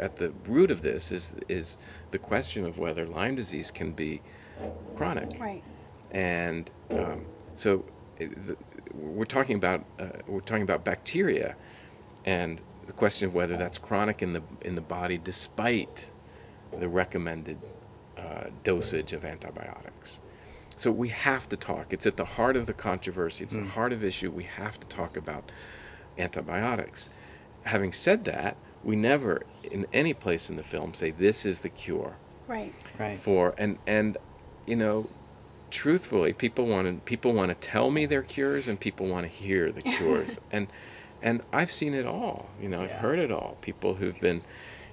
At the root of this is the question of whether Lyme disease can be chronic. Right. And so we're talking about bacteria, and the question of whether that's chronic in the body despite the recommended dosage of antibiotics. So we have to talk. It's at the heart of the controversy. It's the heart of issue. We have to talk about antibiotics. Having said that, we never, in any place in the film, say this is the cure. Right. Right. For and you know, truthfully, people want to tell me their cures, and people want to hear the cures. and I've seen it all. You know, yeah. I've heard it all. People who've been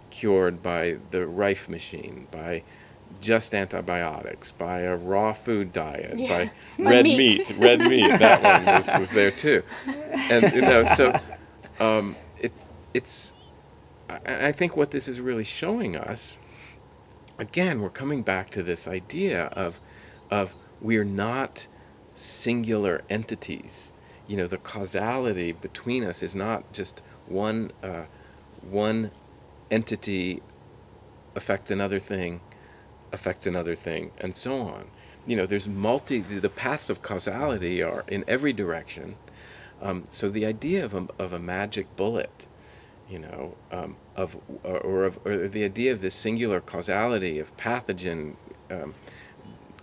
cured by the Rife machine, by just antibiotics, by a raw food diet, yeah. by red meat. That one was there too. And you know, so it's. I think what this is really showing us, again, we're coming back to this idea of we're not singular entities. You know, the causality between us is not just one entity affects another thing, and so on. You know, there's the paths of causality are in every direction. So the idea of a magic bullet, you know, or the idea of this singular causality of pathogen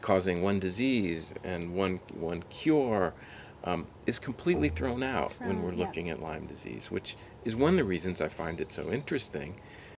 causing one disease and one cure is completely thrown out when we're looking at Lyme disease, which is one of the reasons I find it so interesting.